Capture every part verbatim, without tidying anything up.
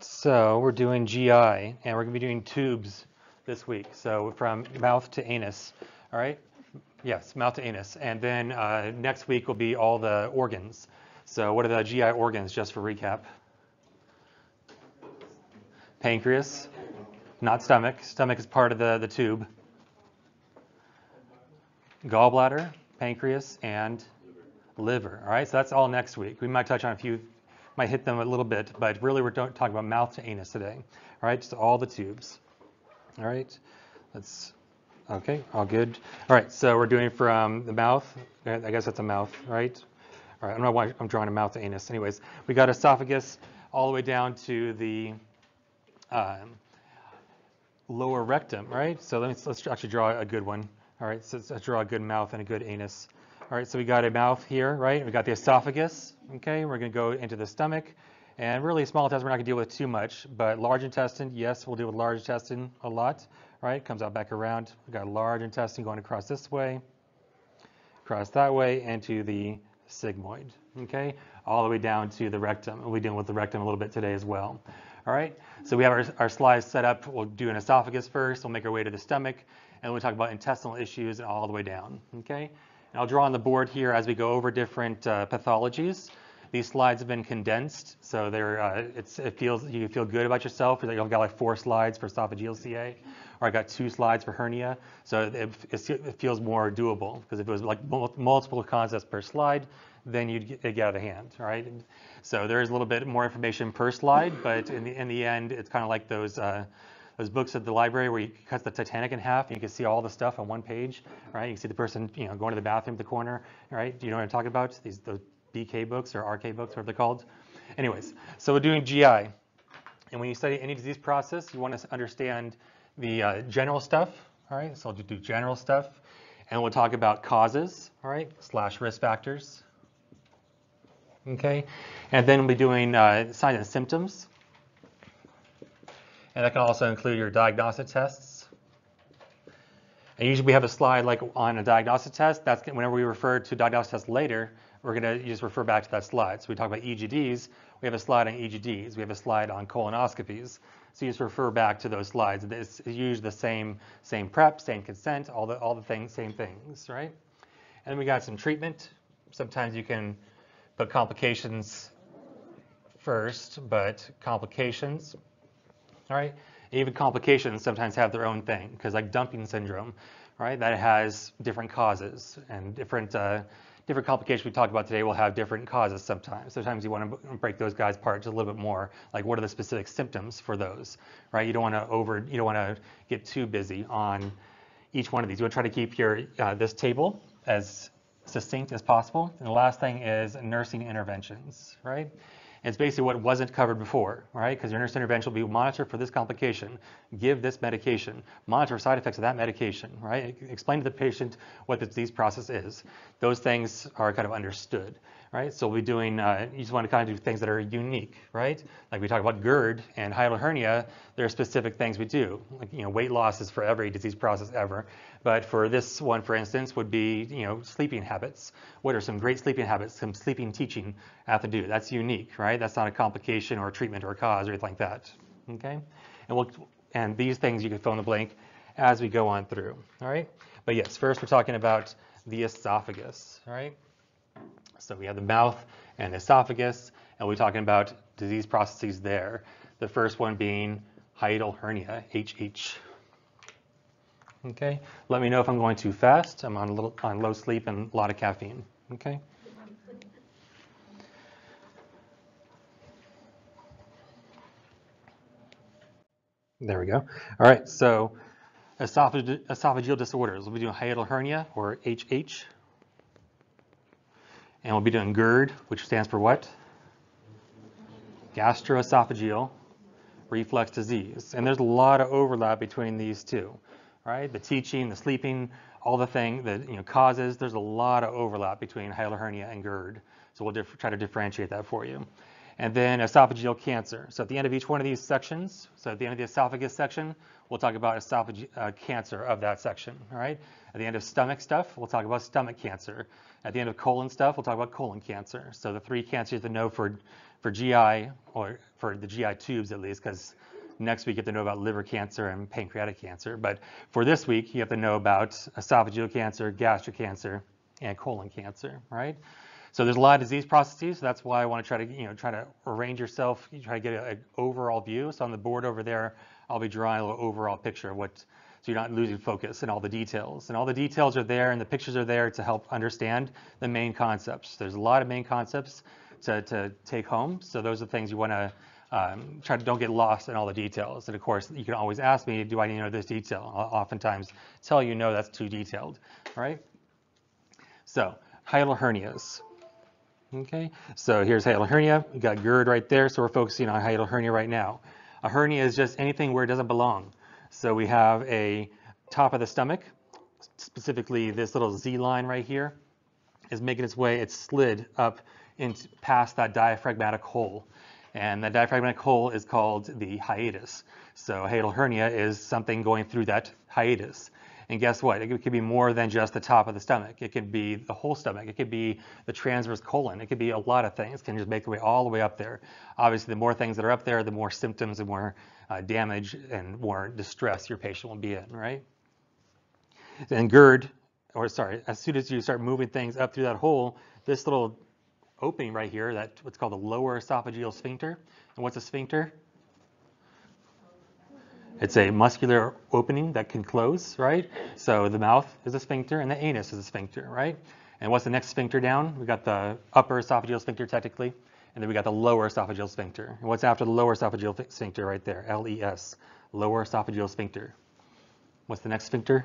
So we're doing G I, and we're going to be doing tubes this week. So from mouth to anus, all right? Yes, mouth to anus. And then uh, next week will be all the organs. So what are the G I organs, just for recap? Pancreas, not stomach. Stomach is part of the, the tube. Gallbladder, pancreas, and liver. All right, so that's all next week. We might touch on a few, might hit them a little bit, but really we're talking about mouth to anus today. All right, just all the tubes. All right, that's okay, all good. All right, so we're doing from the mouth, I guess that's a mouth, right? All right, I don't know why I'm drawing a mouth to anus. Anyways, we got esophagus all the way down to the um, lower rectum, right? So let me, let's actually draw a good one. All right, so let's draw a good mouth and a good anus. All right, so we got a mouth here, right? We got the esophagus, okay? We're gonna go into the stomach, and really small intestine we're not gonna deal with too much, but large intestine, yes, we'll deal with large intestine a lot, right? Comes out back around. We got large intestine going across this way, across that way, and to the sigmoid, okay? All the way down to the rectum, and we'll be dealing with the rectum a little bit today as well. All right, so we have our, our slides set up. We'll do an esophagus first, we'll make our way to the stomach, and we'll talk about intestinal issues and all the way down, okay? And I'll draw on the board here as we go over different uh, pathologies. These slides have been condensed, so they're, uh, it's, it feels you feel good about yourself. You've got like four slides for esophageal C A, or I got two slides for hernia, so it, it feels more doable, because if it was like multiple concepts per slide, then you'd get, it'd get out of hand, all right? So there is a little bit more information per slide, but in the, in the end, it's kind of like those, uh, those books at the library where you cut the Titanic in half and you can see all the stuff on one page, right? You can see the person, you know, going to the bathroom at the corner, right? Do you know what I'm talking about? These the B K books or R K books, whatever they're called. Anyways, so we're doing G I. And when you study any disease process, you want to understand the uh, general stuff, all right? So I'll just do general stuff. And we'll talk about causes, all right, slash risk factors, okay? And then we'll be doing uh, signs and symptoms. And that can also include your diagnostic tests. And usually we have a slide like on a diagnostic test. That's whenever we refer to diagnostic tests later, we're going to just refer back to that slide. So we talk about E G Ds. We have a slide on E G Ds. We have a slide on colonoscopies. So you just refer back to those slides. It's usually the same, same prep, same consent, all the all the things, same things, right? And then we got some treatment. Sometimes you can put complications first, but complications. All right, even complications sometimes have their own thing, because like dumping syndrome, right? That has different causes, and different uh, different complications we talked about today will have different causes sometimes. Sometimes you want to break those guys apart just a little bit more. Like, what are the specific symptoms for those, right? You don't want to over, you don't want to get too busy on each one of these. You want to try to keep your uh, this table as succinct as possible. And the last thing is nursing interventions, right? It's basically what wasn't covered before, right? Because your nurse intervention will be monitor for this complication, give this medication, monitor side effects of that medication, right? Explain to the patient what the disease process is. Those things are kind of understood, right? So we'll be doing, uh, you just want to kind of do things that are unique, right? Like we talk about GERD and hiatal hernia, there are specific things we do. Like, you know, weight loss is for every disease process ever. But for this one, for instance, would be, you know, sleeping habits. What are some great sleeping habits, some sleeping teaching I have to do? That's unique, right? That's not a complication or a treatment or a cause or anything like that, okay? And we'll, and these things you can fill in the blank as we go on through, all right? But yes, first we're talking about the esophagus, all right? So we have the mouth and esophagus, and we're talking about disease processes there. The first one being hiatal hernia, H H. Okay, let me know if I'm going too fast. I'm on a little on low sleep and a lot of caffeine, okay? There we go. All right, so esophage, esophageal disorders. We'll be doing hiatal hernia, or H H. And we'll be doing GERD, which stands for what? Gastroesophageal reflux disease. And there's a lot of overlap between these two, right? The teaching, the sleeping, all the thing that, you know, causes, there's a lot of overlap between hiatal hernia and GERD. So we'll try to differentiate that for you. and then esophageal cancer. So at the end of each one of these sections, so at the end of the esophagus section, we'll talk about esophageal uh, cancer of that section, all right? At the end of stomach stuff, we'll talk about stomach cancer. At the end of colon stuff, we'll talk about colon cancer. So the three cancers to know for, for G I, or for the G I tubes at least, because next week you have to know about liver cancer and pancreatic cancer. But for this week, you have to know about esophageal cancer, gastric cancer, and colon cancer, right? So there's a lot of disease processes, so that's why I want to try to, you know, try to arrange yourself, you try to get an overall view. So on the board over there, I'll be drawing an overall picture of what, so you're not losing focus in all the details. And all the details are there and the pictures are there to help understand the main concepts. There's a lot of main concepts to, to take home. So those are the things you want to um, try to don't get lost in all the details. And of course, you can always ask me, do I need to know this detail? I'll oftentimes tell you, no, that's too detailed, right? So hiatal hernias. Okay, so here's hiatal hernia. We got GERD right there, so we're focusing on hiatal hernia right now. A hernia is just anything where it doesn't belong. So we have a top of the stomach, specifically this little Z line right here is making its way, it's slid up into past that diaphragmatic hole. And that diaphragmatic hole is called the hiatus. So a hiatal hernia is something going through that hiatus. And guess what? It could be more than just the top of the stomach. It could be the whole stomach. It could be the transverse colon. It could be a lot of things. It can just make their way all the way up there. Obviously, the more things that are up there, the more symptoms and more uh, damage and more distress your patient will be in, right? And GERD, or sorry, as soon as you start moving things up through that hole, this little opening right here, that what's called the lower esophageal sphincter. And what's a sphincter? It's a muscular opening that can close, right? So the mouth is a sphincter and the anus is a sphincter, right? And what's the next sphincter down? We got the upper esophageal sphincter technically, and then we got the lower esophageal sphincter. And what's after the lower esophageal sphincter right there? L E S, lower esophageal sphincter. What's the next sphincter?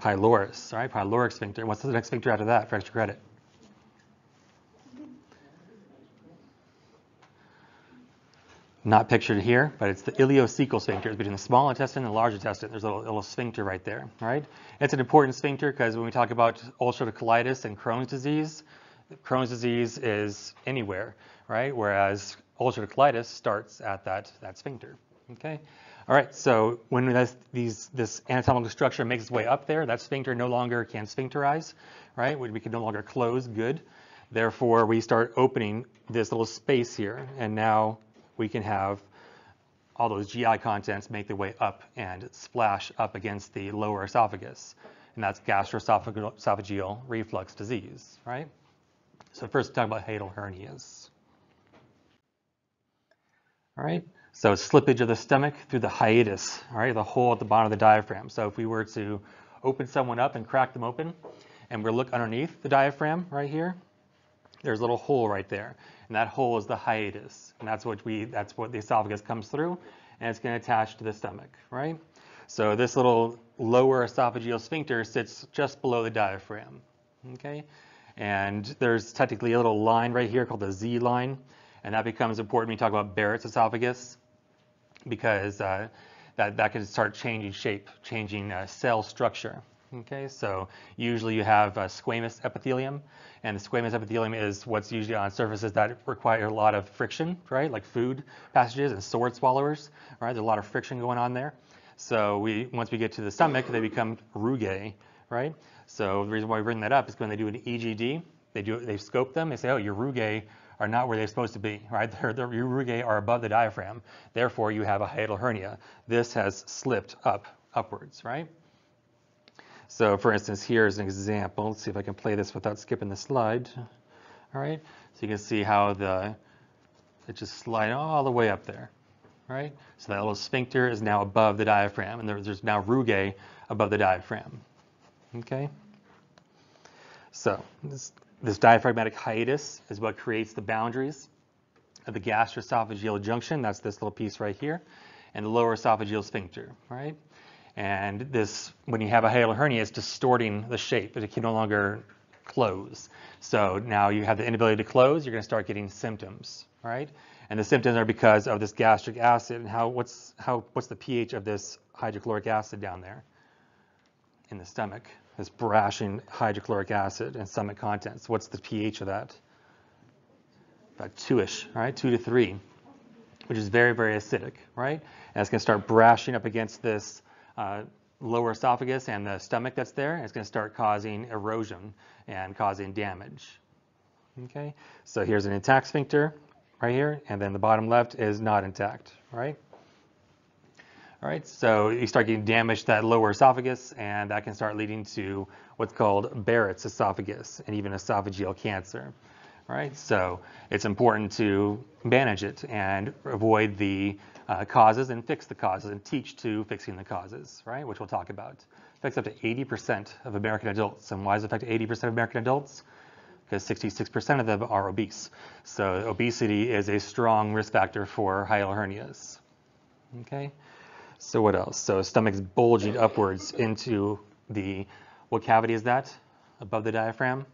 Pylorus, right? Pyloric sphincter. What's the next sphincter after that for extra credit? Not pictured here, but it's the ileocecal sphincter. It's between the small intestine and the large intestine. There's a little, a little sphincter right there, right? It's an important sphincter because when we talk about ulcerative colitis and Crohn's disease, Crohn's disease is anywhere, right? Whereas ulcerative colitis starts at that, that sphincter, okay? All right, so when this, these, this anatomical structure makes its way up there, that sphincter no longer can sphincterize, right? We, we can no longer close good. Therefore, we start opening this little space here, and now we can have all those G I contents make their way up and splash up against the lower esophagus. And that's gastroesophageal reflux disease, right? So first talk about hiatal hernias. All right, so slippage of the stomach through the hiatus, all right, the hole at the bottom of the diaphragm. So if we were to open someone up and crack them open, and we're look underneath the diaphragm right here, there's a little hole right there. And that hole is the hiatus. And that's what we, that's what the esophagus comes through, and it's going to attach to the stomach, right? So this little lower esophageal sphincter sits just below the diaphragm, okay? And there's technically a little line right here called the Z line, and that becomes important when you talk about Barrett's esophagus, because uh, that, that can start changing shape, changing uh, cell structure. Okay, so usually you have a squamous epithelium, and the squamous epithelium is what's usually on surfaces that require a lot of friction, right? Like food passages and sword swallowers, right? There's a lot of friction going on there. So we, once we get to the stomach, they become rugae, right? So the reason why we bring that up is when they do an E G D, they do they scope them, they say, oh, your rugae are not where they're supposed to be, right? They're, they're, your rugae are above the diaphragm. Therefore, you have a hiatal hernia. This has slipped up, upwards, right? So for instance, here's an example. Let's see if I can play this without skipping the slide. All right, so you can see how the, it just slides all the way up there, right? So that little sphincter is now above the diaphragm, and there, there's now rugae above the diaphragm, okay? So this, this diaphragmatic hiatus is what creates the boundaries of the gastroesophageal junction. That's this little piece right here, and the lower esophageal sphincter, right? And this, when you have a hiatal hernia, it's distorting the shape, but it can no longer close. So now you have the inability to close, you're going to start getting symptoms, right? And the symptoms are because of this gastric acid and how what's how what's the pH of this hydrochloric acid down there in the stomach, this brashing hydrochloric acid and stomach contents. What's the pH of that? about two-ish, right? Two to three, which is very, very acidic, right? And it's going to start brashing up against this uh, lower esophagus and the stomach that's there, and it's going to start causing erosion and causing damage. Okay, so here's an intact sphincter right here, and then the bottom left is not intact, right? All right, so you start getting damage to that lower esophagus, and that can start leading to what's called Barrett's esophagus and even esophageal cancer. All right, so it's important to manage it and avoid the uh, causes and fix the causes and teach to fixing the causes, right, which we'll talk about. It affects up to eighty percent of American adults. And why does it affect eighty percent of American adults? Because sixty-six percent of them are obese. So obesity is a strong risk factor for hiatal hernias. Okay. So what else? So stomach's bulging upwards into the, what cavity is that above the diaphragm?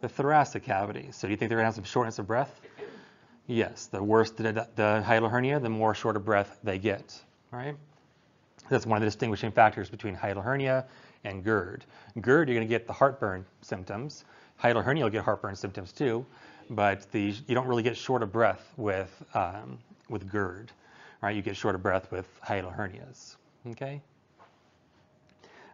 The thoracic cavity. So do you think they're going to have some shortness of breath? Yes. The worse the, the hiatal hernia, the more short of breath they get. All right. That's one of the distinguishing factors between hiatal hernia and GERD. GERD, you're going to get the heartburn symptoms. Hiatal hernia will get heartburn symptoms too, but the, you don't really get short of breath with, um, with GERD. All right, you get short of breath with hiatal hernias, okay?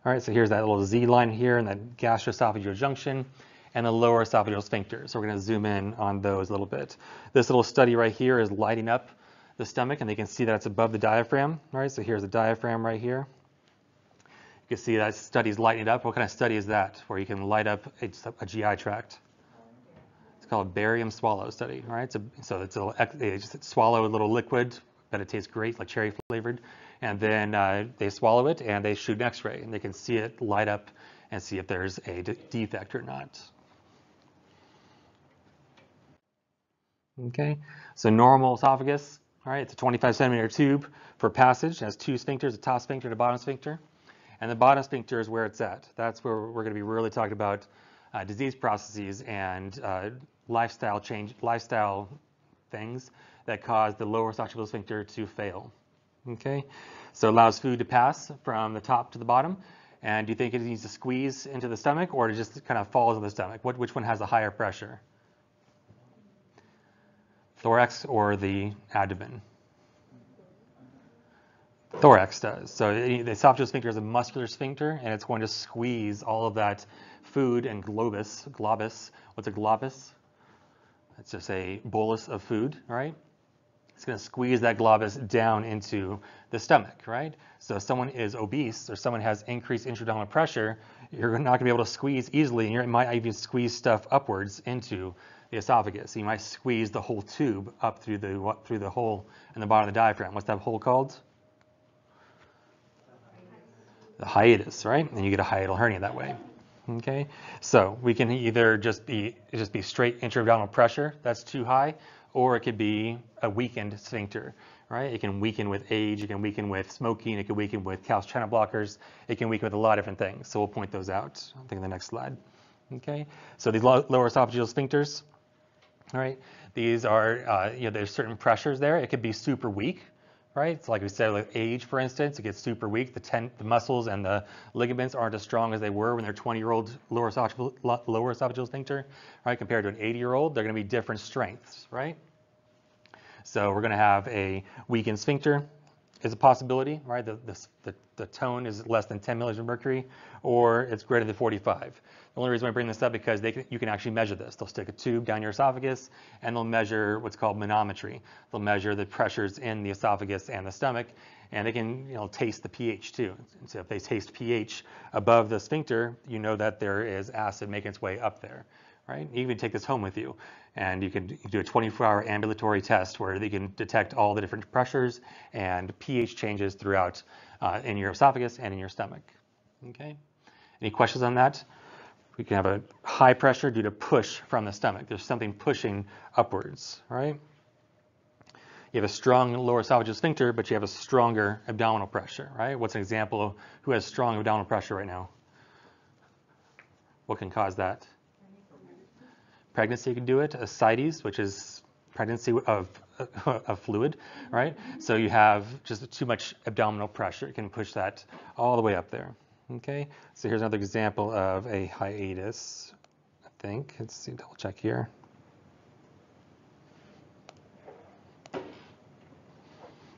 All right, so here's that little Z line here and that gastroesophageal junction and the lower esophageal sphincter. So we're going to zoom in on those a little bit. This little study right here is lighting up the stomach, and they can see that it's above the diaphragm, right? So here's the diaphragm right here. You can see that study's lighting it up. What kind of study is that where you can light up a, a G I tract? It's called a barium swallow study, all right? So, so it's a little, they just swallow a little liquid, but it tastes great, like cherry flavored. And then uh, they swallow it and they shoot an x-ray and they can see it light up and see if there's a de defect or not. Okay, so normal esophagus, all right, it's a twenty-five centimeter tube for passage. It has two sphincters, a top sphincter and a bottom sphincter. And the bottom sphincter is where it's at. That's where we're gonna be really talking about uh, disease processes and uh, lifestyle change, lifestyle things that cause the lower esophageal sphincter to fail, okay? So it allows food to pass from the top to the bottom. And do you think it needs to squeeze into the stomach or it just kind of falls in the stomach? What, which one has a higher pressure? Thorax or the abdomen? Thorax does. So the esophageal sphincter is a muscular sphincter and it's going to squeeze all of that food and globus, globus. What's a globus? It's just a bolus of food, right? It's going to squeeze that globus down into the stomach, right? So if someone is abdominal obese or someone has increased intra-abdominal pressure, you're not going to be able to squeeze easily, and you might even squeeze stuff upwards into the esophagus. You might squeeze the whole tube up through the through the hole in the bottom of the diaphragm. What's that hole called? The hiatus, right? And you get a hiatal hernia that way. Okay, so we can either just be just be straight intra-abdominal pressure that's too high, or it could be a weakened sphincter, right? It can weaken with age, it can weaken with smoking, it can weaken with calcium channel blockers, it can weaken with a lot of different things. So we'll point those out, I think, in the next slide. Okay, so these low, lower esophageal sphincters, all right? These are, uh, you know, there's certain pressures there. It could be super weak, right? It's like we said, like age, for instance, it gets super weak. The, ten, the muscles and the ligaments aren't as strong as they were when they're twenty-year-old lower esophageal, lower esophageal sphincter, right? Compared to an eighty-year-old, they're going to be different strengths, right? So we're going to have a weakened sphincter is a possibility, right? The, the, the, the tone is less than ten milliliters of mercury, or it's greater than forty-five. The only reason I bring this up because they can, you can actually measure this. They'll stick a tube down your esophagus and they'll measure what's called manometry. They'll measure the pressures in the esophagus and the stomach, and they can, you know, taste the pH too. So if they taste pH above the sphincter, you know that there is acid making its way up there, right? You can take this home with you and you can do a twenty-four hour ambulatory test where they can detect all the different pressures and pH changes throughout uh, in your esophagus and in your stomach, okay? Any questions on that? We can have a high pressure due to push from the stomach. There's something pushing upwards, right? You have a strong lower esophageal sphincter, but you have a stronger abdominal pressure, right? What's an example of who has strong abdominal pressure right now? What can cause that? Pregnancy can do it, ascites, which is pregnancy of, of fluid, right? So you have just too much abdominal pressure. It can push that all the way up there, okay? So here's another example of a hiatus, I think. Let's see, double check here.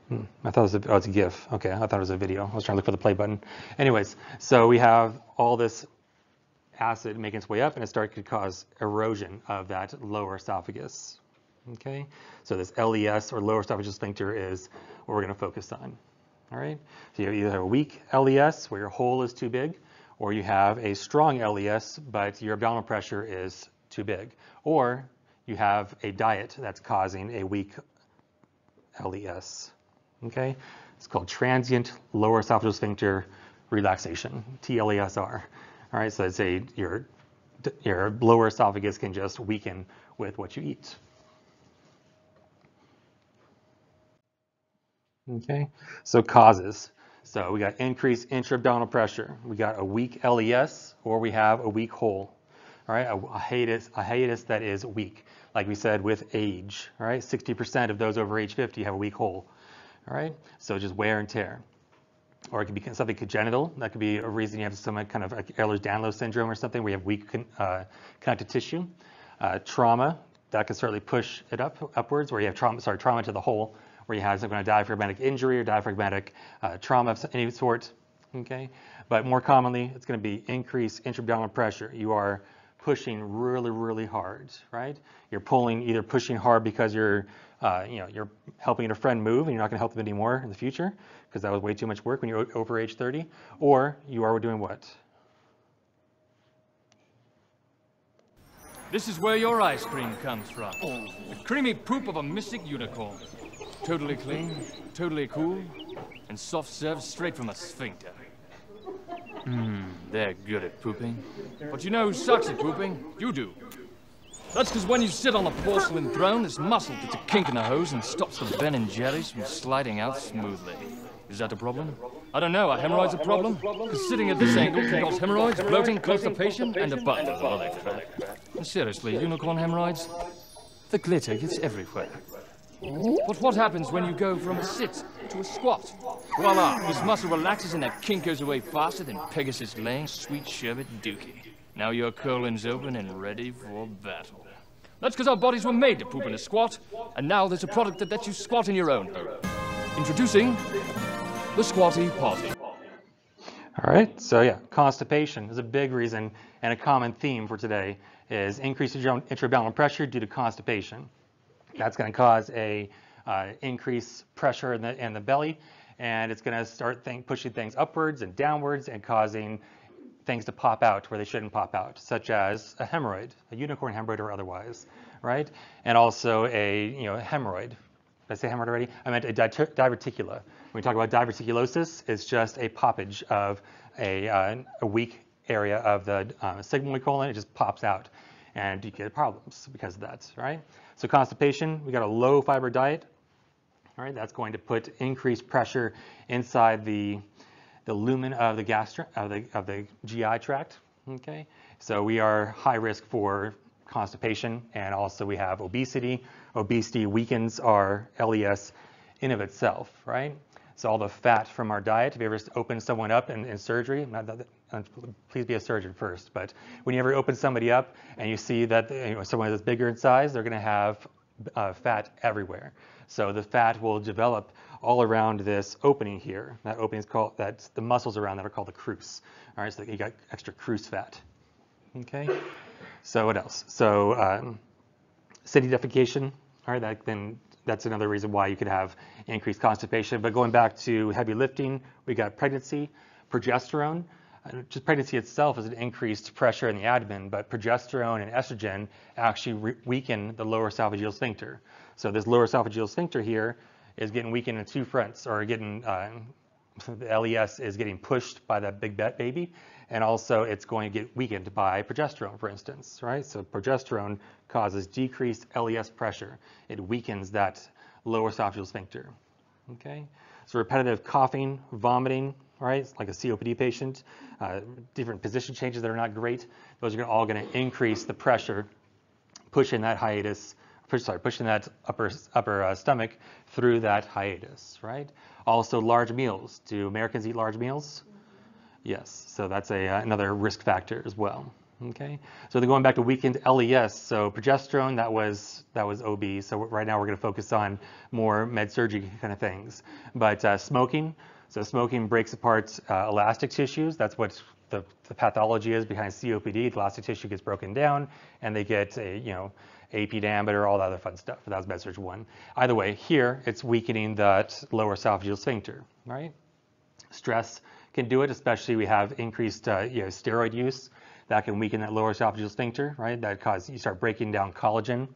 Hmm. I thought it was a, oh, it's a GIF. Okay, I thought it was a video. I was trying to look for the play button. Anyways, so we have all this acid making its way up, and it starts to cause erosion of that lower esophagus. Okay, so this L E S or lower esophagus sphincter is what we're going to focus on. All right, so you either have a weak L E S where your hole is too big, or you have a strong L E S but your abdominal pressure is too big, or you have a diet that's causing a weak L E S. Okay, it's called transient lower esophageal sphincter relaxation, T L S R. All right, so I'd say your, your lower esophagus can just weaken with what you eat. Okay, so causes. So we got increased intra-abdominal pressure. We got a weak L E S, or we have a weak hole. All right, a, a hiatus, a hiatus that is weak. Like we said, with age, all right, sixty percent of those over age fifty have a weak hole. All right, so just wear and tear. Or it could be something congenital. That could be a reason you have some kind of like Ehlers-Danlos syndrome or something where you have weak con uh, connective tissue. Uh, trauma, that can certainly push it up upwards, where you have trauma, sorry, trauma to the hole, where you have some kind of diaphragmatic injury or diaphragmatic uh, trauma of any sort, okay? But more commonly, it's gonna be increased intra-abdominal pressure. You are pushing really, really hard, right? You're pulling, either pushing hard because you're, uh, you know, you're helping a friend move and you're not gonna help them anymore in the future because that was way too much work when you're over age thirty, or you are doing what? This is where your ice cream comes from. The creamy poop of a mystic unicorn. Totally clean, totally cool, and soft served straight from a sphincter. Hmm, they're good at pooping. But you know who sucks at pooping? You do. That's because when you sit on a porcelain throne, it's muscle that's a kink in the hose and stops the Ben and Jerry's from sliding out smoothly. Is that a problem? I don't know, are hemorrhoids a problem? Because sitting at this angle can cause hemorrhoids, bloating, constipation, and a butt of all that crap. And seriously, unicorn hemorrhoids? The glitter gets everywhere. But what happens when you go from a sit to a squat? Voila! His muscle relaxes and that kink goes away faster than Pegasus laying sweet sherbet dookie. Now your colon's open and ready for battle. That's because our bodies were made to poop in a squat, and now there's a product that lets you squat in your own home. Introducing the Squatty Potty. All right, so yeah, constipation is a big reason, and a common theme for today is increased intra-abdominal pressure due to constipation. That's going to cause a uh, increased pressure in the, in the belly, and it's going to start th pushing things upwards and downwards and causing things to pop out where they shouldn't pop out, such as a hemorrhoid, a unicorn hemorrhoid or otherwise, right? And also a you know hemorrhoid. Did I say hemorrhoid already? I meant a di diverticula. When we talk about diverticulosis, it's just a poppage of a, uh, a weak area of the um, sigmoid colon. It just pops out, and you get problems because of that, right? So constipation, we got a low fiber diet, all right? That's going to put increased pressure inside the, the lumen of the gastric, of the, of the G I tract, okay? So we are high risk for constipation, and also we have obesity. Obesity weakens our L E S in of itself, right? So all the fat from our diet, if you ever open someone up in, in surgery, not that, please be a surgeon first, but when you ever open somebody up and you see that you know, someone that's bigger in size, they're going to have uh, fat everywhere. So the fat will develop all around this opening here. That opening is called, that's the muscles around that are called the cruce. All right, so you got extra cruce fat. Okay, so what else? So um, city defecation, all right, that then that's another reason why you could have increased constipation. But going back to heavy lifting, we got pregnancy, progesterone. Just pregnancy itself is an increased pressure in the abdomen, but progesterone and estrogen actually weaken the lower esophageal sphincter. So this lower esophageal sphincter here is getting weakened in two fronts, or getting uh, the L E S is getting pushed by that big baby, and also it's going to get weakened by progesterone, for instance, right? So progesterone causes decreased L E S pressure. It weakens that lower esophageal sphincter, okay? So repetitive coughing, vomiting, right? It's like a C O P D patient, uh, different position changes that are not great. Those are all going to increase the pressure, pushing that hiatus, push, sorry, pushing that upper upper uh, stomach through that hiatus, right? Also, large meals. Do Americans eat large meals? Yes. So that's a uh, another risk factor as well. Okay, so they're going back to weakened L E S. So progesterone, that was that was O B. So right now we're going to focus on more med surgery kind of things. But uh, smoking, so smoking breaks apart uh, elastic tissues. That's what the, the pathology is behind C O P D. The elastic tissue gets broken down, and they get a you know A P diameter, all that other fun stuff. That was med surge one. Either way, here it's weakening that lower esophageal sphincter. Right? Stress can do it, especially we have increased uh, you know steroid use. That can weaken that lower esophageal sphincter, right? That cause you start breaking down collagen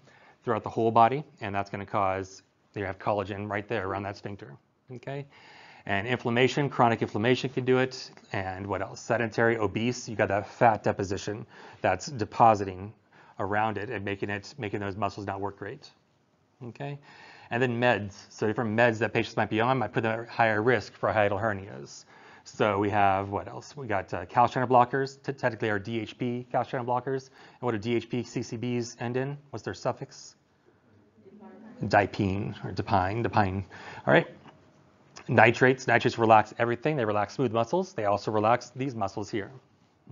throughout the whole body, and that's going to cause you have collagen right there around that sphincter. Okay, and inflammation, chronic inflammation can do it. And what else? Sedentary, obese, you got that fat deposition that's depositing around it and making it making those muscles not work great. Okay, and then meds. So different meds that patients might be on might put them at higher risk for hiatal hernias. So we have, what else? We got uh, calcium channel blockers, t technically our D H P calcium channel blockers. And what do D H P C C Bs end in? What's their suffix? Dipene or dipine, dipine. All right. Nitrates, nitrates relax everything. They relax smooth muscles. They also relax these muscles here.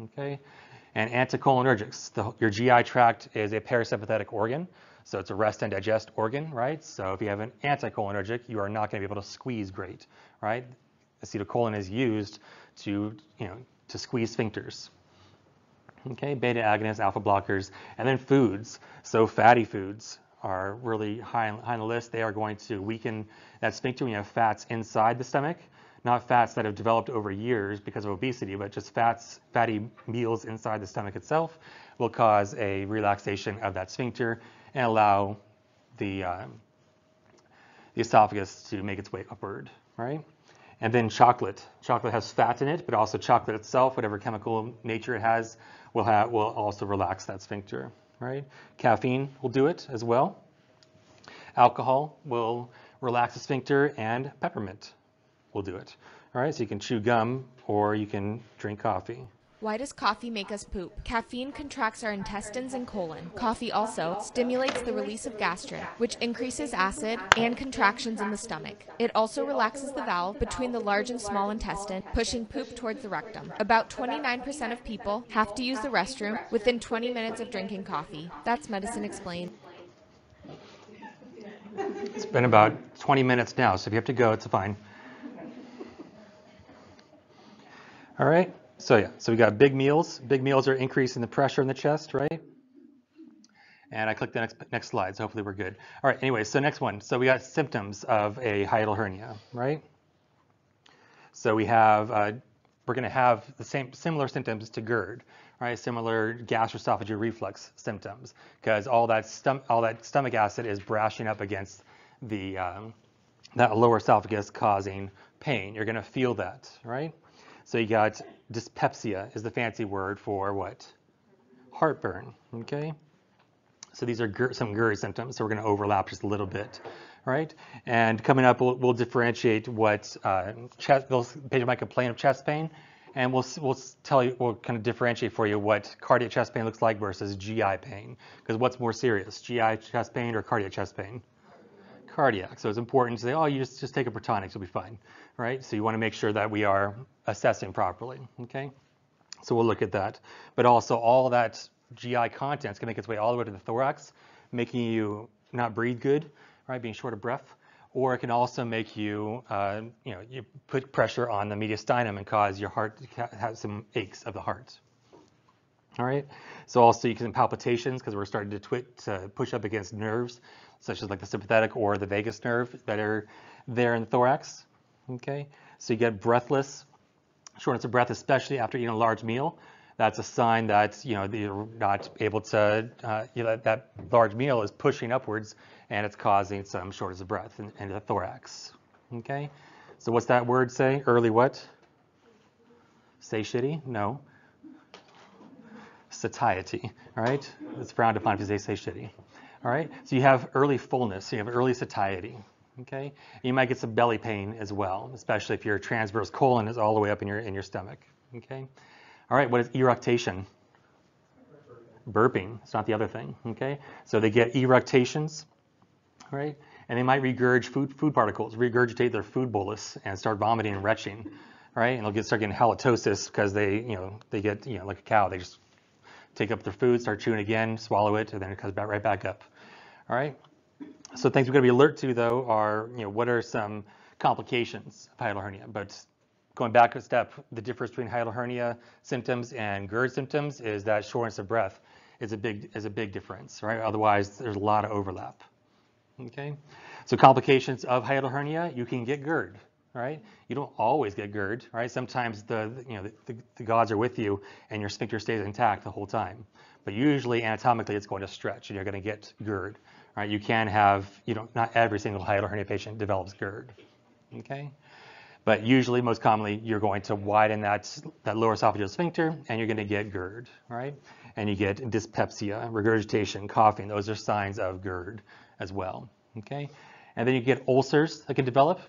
Okay. And anticholinergics. The, your G I tract is a parasympathetic organ. So it's a rest and digest organ, right? So if you have an anticholinergic, you are not going to be able to squeeze great, right? Acetylcholine is used to, you know, to squeeze sphincters. Okay, beta agonists, alpha blockers, and then foods. So fatty foods are really high, high on the list. They are going to weaken that sphincter when you have fats inside the stomach, not fats that have developed over years because of obesity, but just fats, fatty meals inside the stomach itself will cause a relaxation of that sphincter and allow the, uh, the esophagus to make its way upward, right? And then chocolate. Chocolate has fat in it, but also chocolate itself, whatever chemical nature it has, will have, will also relax that sphincter, right? Caffeine will do it as well. Alcohol will relax the sphincter, and peppermint will do it. All right, so you can chew gum or you can drink coffee. Why does coffee make us poop? Caffeine contracts our intestines and colon. Coffee also stimulates the release of gastrin, which increases acid and contractions in the stomach. It also relaxes the valve between the large and small intestine, pushing poop towards the rectum. About twenty-nine percent of people have to use the restroom within twenty minutes of drinking coffee. That's Medicine Explained. It's been about twenty minutes now, so if you have to go, it's fine. All right. So yeah, so we got big meals. Big meals are increasing the pressure in the chest, right? And I clicked the next next slide, so hopefully we're good. All right, anyway, so next one. So we got symptoms of a hiatal hernia, right? So we have, uh, we're gonna have the same similar symptoms to GERD, right? Similar gastroesophageal reflux symptoms, because all that stom all that stomach acid is brushing up against the um, that lower esophagus, causing pain. You're gonna feel that, right? So you got dyspepsia is the fancy word for what? Heartburn, okay? So these are some GERD symptoms, so we're gonna overlap just a little bit, right? And coming up, we'll, we'll differentiate what uh, chest, those patients might complain of chest pain, and we'll, we'll tell you, we'll kind of differentiate for you what cardiac chest pain looks like versus G I pain, because what's more serious, G I chest pain or cardiac chest pain? Cardiac. So it's important to say, oh, you just, just take a Protonix, you'll be fine, right? So you want to make sure that we are assessing properly, okay? So we'll look at that. But also all that G I contents can make its way all the way to the thorax, making you not breathe good, right, being short of breath, or it can also make you, uh, you know, you put pressure on the mediastinum and cause your heart to have some aches of the heart. All right, so also you can palpitations because we're starting to, twit, to push up against nerves, such as like the sympathetic or the vagus nerve that are there in the thorax, okay? So you get breathless, shortness of breath, especially after eating a large meal. That's a sign that, you know, you're not able to, uh, you know, that large meal is pushing upwards and it's causing some shortness of breath in, in the thorax, okay? So what's that word say? Early what? Say shitty? No. Satiety, all right? It's frowned upon if you say shitty, all right? So you have early fullness, so you have early satiety, okay? And you might get some belly pain as well, especially if your transverse colon is all the way up in your in your stomach, okay? All right, what is eructation? Burping, it's not the other thing, okay? So they get eructations, all right? And they might regurgitate food, food particles, regurgitate their food bolus and start vomiting and retching, all right? And they'll get, start getting halitosis because they, you know, they get, you know, like a cow, they just take up their food, start chewing again, swallow it, and then it comes back right back up. All right. So things we're going to be alert to, though, are, you know, what are some complications of hiatal hernia? But going back a step, the difference between hiatal hernia symptoms and GERD symptoms is that shortness of breath is a big is a big difference, right? Otherwise, there's a lot of overlap. Okay. So complications of hiatal hernia, you can get GERD, right? You don't always get GERD, right? Sometimes the you know the, the, the gods are with you and your sphincter stays intact the whole time. But usually anatomically it's going to stretch and you're going to get GERD. Right? You can have, you know, not every single hiatal hernia patient develops GERD. Okay? But usually, most commonly, you're going to widen that, that lower esophageal sphincter and you're going to get GERD, right? And you get dyspepsia, regurgitation, coughing. Those are signs of GERD as well. Okay? And then you get ulcers that can develop.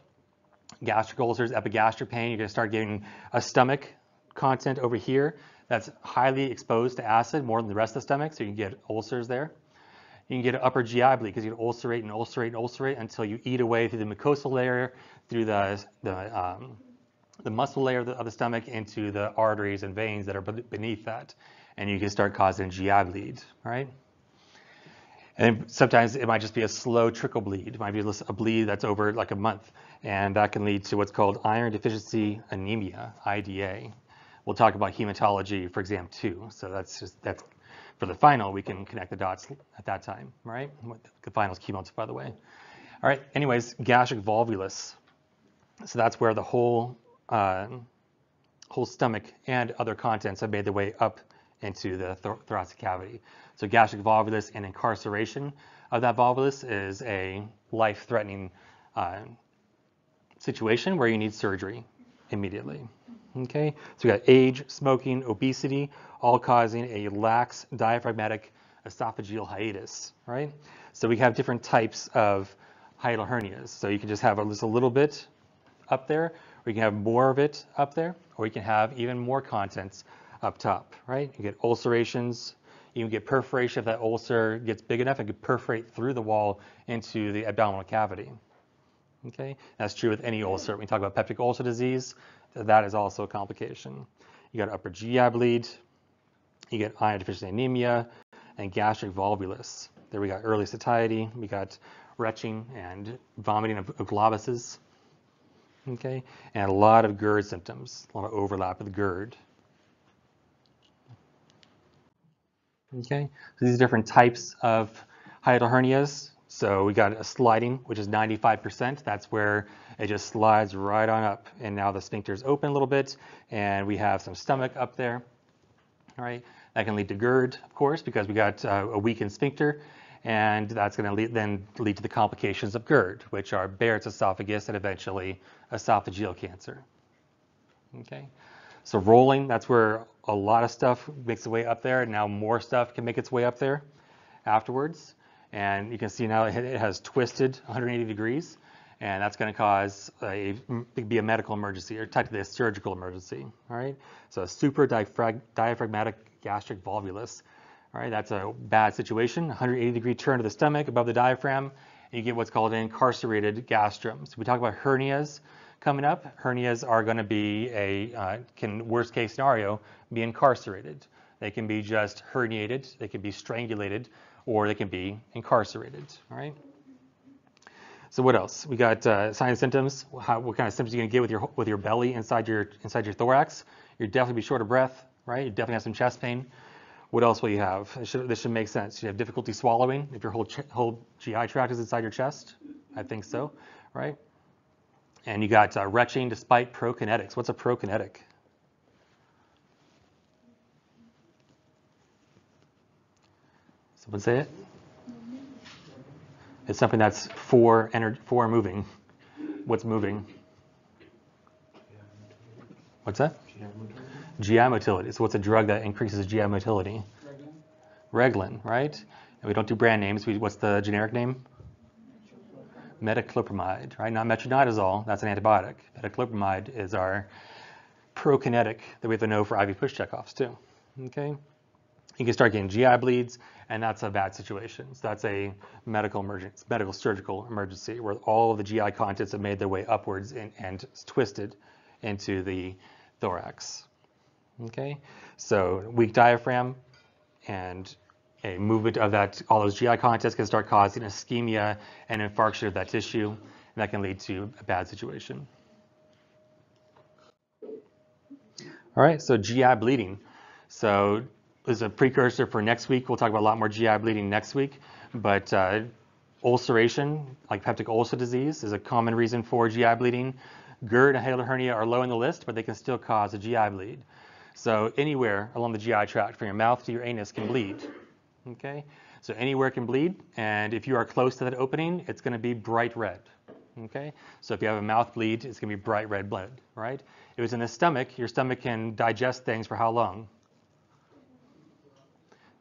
Gastric ulcers, epigastric pain. You're going to start getting a stomach content over here that's highly exposed to acid, more than the rest of the stomach, so you can get ulcers there. You can get an upper G I bleed because you can ulcerate and ulcerate and ulcerate until you eat away through the mucosal layer, through the, the, um, the muscle layer of the, of the stomach into the arteries and veins that are beneath that. And you can start causing G I bleed, right? And sometimes it might just be a slow trickle bleed. It might be a bleed that's over like a month. And that can lead to what's called iron deficiency anemia, I D A. We'll talk about hematology for exam two. So that's just, that's for the final, we can connect the dots at that time, right? The final's chemo, by the way. All right, anyways, gastric volvulus. So that's where the whole, uh, whole stomach and other contents have made their way up into the thor thoracic cavity. So gastric volvulus and incarceration of that volvulus is a life-threatening uh, situation where you need surgery immediately. Okay, so we got age, smoking, obesity, all causing a lax diaphragmatic esophageal hiatus, right? So we have different types of hiatal hernias. So you can just have just a little bit up there, or you can have more of it up there, or you can have even more contents up top, right? You get ulcerations, you can get perforation if that ulcer gets big enough and could perforate through the wall into the abdominal cavity. Okay, that's true with any ulcer. When we talk about peptic ulcer disease, that is also a complication. You got upper G I bleed, you get iron deficiency anemia, and gastric volvulus. There we got early satiety, we got retching and vomiting of, of globuses, okay, and a lot of GERD symptoms, a lot of overlap with GERD. Okay, so these are different types of hiatal hernias. So we got a sliding, which is ninety-five percent. That's where it just slides right on up. And now the sphincter is open a little bit, and we have some stomach up there. All right, that can lead to GERD, of course, because we got uh, a weakened sphincter, and that's going to then lead to the complications of GERD, which are Barrett's esophagus and eventually esophageal cancer. Okay, so rolling, that's where a lot of stuff makes its way up there, and now more stuff can make its way up there afterwards. And you can see now it has twisted one hundred eighty degrees, and that's going to cause a be a medical emergency or technically a surgical emergency. All right, so super diaphrag diaphragmatic gastric volvulus. All right, that's a bad situation. one hundred eighty degree turn of the stomach above the diaphragm, and you get what's called an incarcerated gastrum. So we talk about hernias coming up. Hernias are going to be a uh, can worst case scenario be incarcerated. They can be just herniated. They can be strangulated. Or they can be incarcerated, all right? So what else? We got uh, signs and symptoms. How, what kind of symptoms are you gonna get with your with your belly inside your inside your thorax? You're definitely be short of breath, right? You definitely have some chest pain. What else will you have? This should, this should make sense. You have difficulty swallowing if your whole whole G I tract is inside your chest. I think so, right? And you got uh, retching despite prokinetics. What's a prokinetic? Someone say it? It's something that's for energy, for moving. What's moving? What's that? G I motility. So what's a drug that increases G I motility? Reglan, right? And we don't do brand names. We, what's the generic name? Metoclopramide, right? Not metronidazole. That's an antibiotic. Metoclopramide is our prokinetic that we have to know for I V push checkoffs too. Okay. You can start getting G I bleeds, and that's a bad situation. So that's a medical emergency, medical surgical emergency, where all of the G I contents have made their way upwards and, and twisted into the thorax. Okay, so weak diaphragm, and a movement of that, all those G I contents can start causing ischemia and infarction of that tissue, and that can lead to a bad situation. All right, so G I bleeding. So this is a precursor for next week. We'll talk about a lot more G I bleeding next week, but uh, ulceration, like peptic ulcer disease, is a common reason for G I bleeding. GERD and hiatal hernia are low in the list, but they can still cause a G I bleed. So anywhere along the G I tract, from your mouth to your anus, can bleed. Okay, so anywhere can bleed, and if you are close to that opening, it's going to be bright red. Okay, so if you have a mouth bleed, it's going to be bright red blood, right? If it's in the stomach, your stomach can digest things for how long?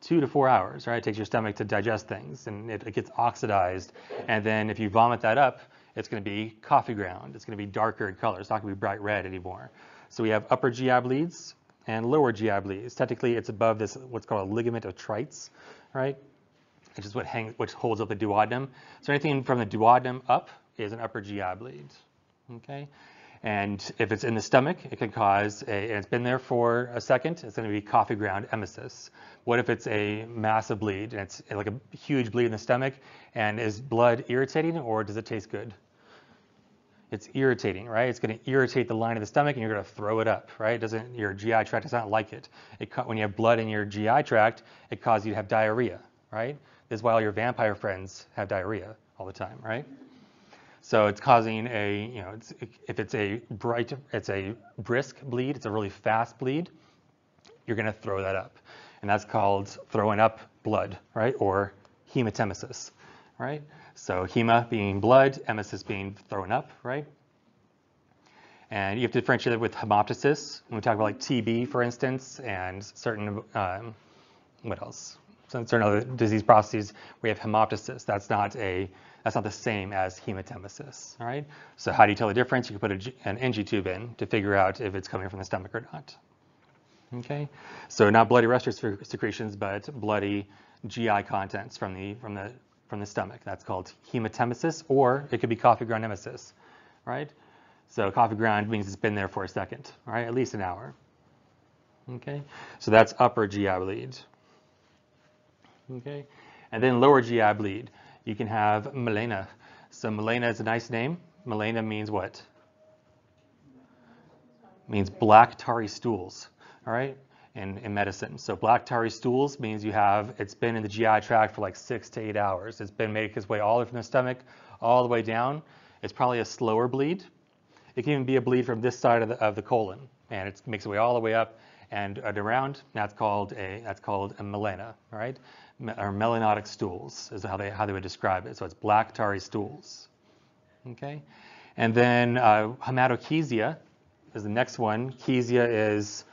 Two to four hours, right? It takes your stomach to digest things, and it, it gets oxidized, and then if you vomit that up, it's going to be coffee ground. It's going to be darker in color. It's not going to be bright red anymore. So we have upper G I bleeds and lower G I bleeds. Technically, it's above this what's called a ligament of Treitz, right? Which is what hangs, which holds up the duodenum. So anything from the duodenum up is an upper G I bleed. Okay, and if it's in the stomach, it can cause a. And it's been there for a second. It's going to be coffee ground emesis. What if it's a massive bleed and it's like a huge bleed in the stomach? And is blood irritating or does it taste good? It's irritating, right? It's going to irritate the line of the stomach, and you're going to throw it up, right? It doesn't, your G I tract does not like it. It when you have blood in your G I tract, it causes you to have diarrhea, right? This is why all your vampire friends have diarrhea all the time, right? So it's causing a, you know, it's, if it's a bright, it's a brisk bleed, it's a really fast bleed, you're going to throw that up, and that's called throwing up blood, right? Or hematemesis, right? So hema being blood, emesis being thrown up, right? And you have to differentiate it with hemoptysis. When we talk about like T B, for instance, and certain, um, what else? Some certain other disease processes, we have hemoptysis. That's not a, that's not the same as hematemesis, all right? So how do you tell the difference? You can put a, an N G tube in to figure out if it's coming from the stomach or not, okay? So not bloody respiratory secretions, but bloody G I contents from the, from the, from the stomach. That's called hematemesis, or it could be coffee ground emesis, right? So coffee ground means it's been there for a second, all right, at least an hour. Okay, so that's upper G I bleed. Okay, and then lower G I bleed. You can have melena. So melena is a nice name. Melena means what? Means black tarry stools, all right? In, in medicine. So black tarry stools means you have, it's been in the G I tract for like six to eight hours. It's been making its way all the way from the stomach, all the way down. It's probably a slower bleed. It can even be a bleed from this side of the, of the colon, and it makes its way all the way up and, and around. That's called a, that's called a melena, right? Me, or melanotic stools is how they, how they would describe it. So it's black tarry stools, okay? And then uh, hematochezia is the next one. Chezia is